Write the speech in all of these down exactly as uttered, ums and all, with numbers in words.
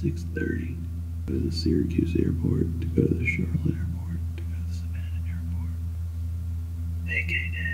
six thirty. Go to the Syracuse airport, to go to the Charlotte airport, to go to the Savannah airport. Vacay day.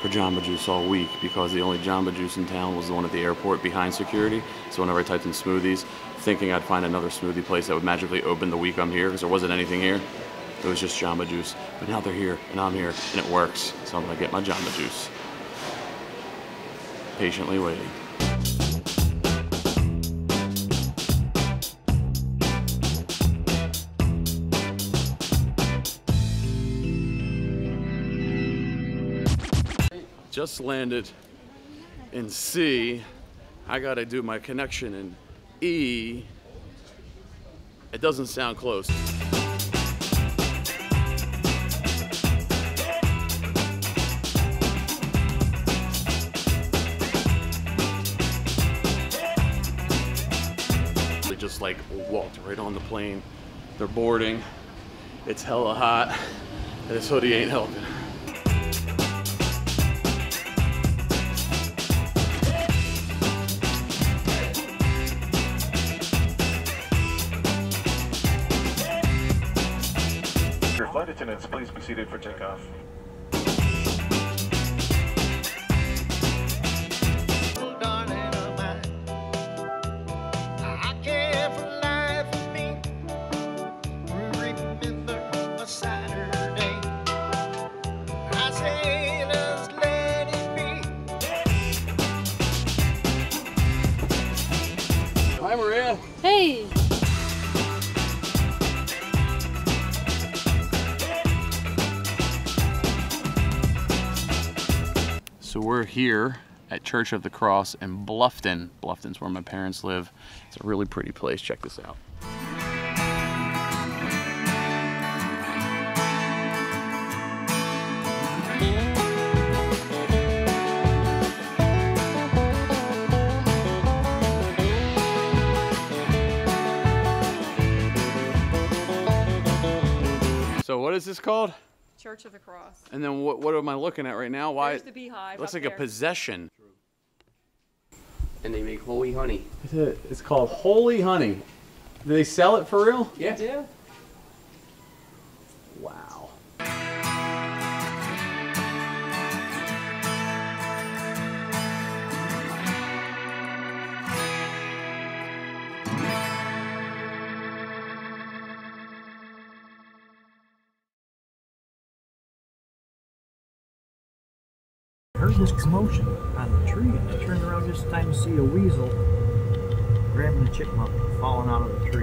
For Jamba Juice all week, because the only Jamba Juice in town was the one at the airport behind security. So whenever I typed in smoothies, thinking I'd find another smoothie place that would magically open the week I'm here, because there wasn't anything here. It was just Jamba Juice. But now they're here, and I'm here, and it works. So I'm gonna get my Jamba Juice. Patiently waiting. Just landed in C. I gotta do my connection in E. It doesn't sound close. They just like walked right on the plane. They're boarding. It's hella hot. And this hoodie ain't helping. Flight attendants, please be seated for takeoff. Hi, Maria. Hey. So we're here at Church of the Cross in Bluffton. Bluffton's where my parents live. It's a really pretty place. Check this out. So what is this called? Church of the Cross. And then what, what am I looking at right now? Why? There's the beehive. It looks like there. A possession. And they make holy honey. It's, a, it's called holy honey. Do they sell it for real? Yeah. Yeah. Wow. Heard this commotion on the tree, and I turned around just in time to see a weasel grabbing a chipmunk and falling out of the tree.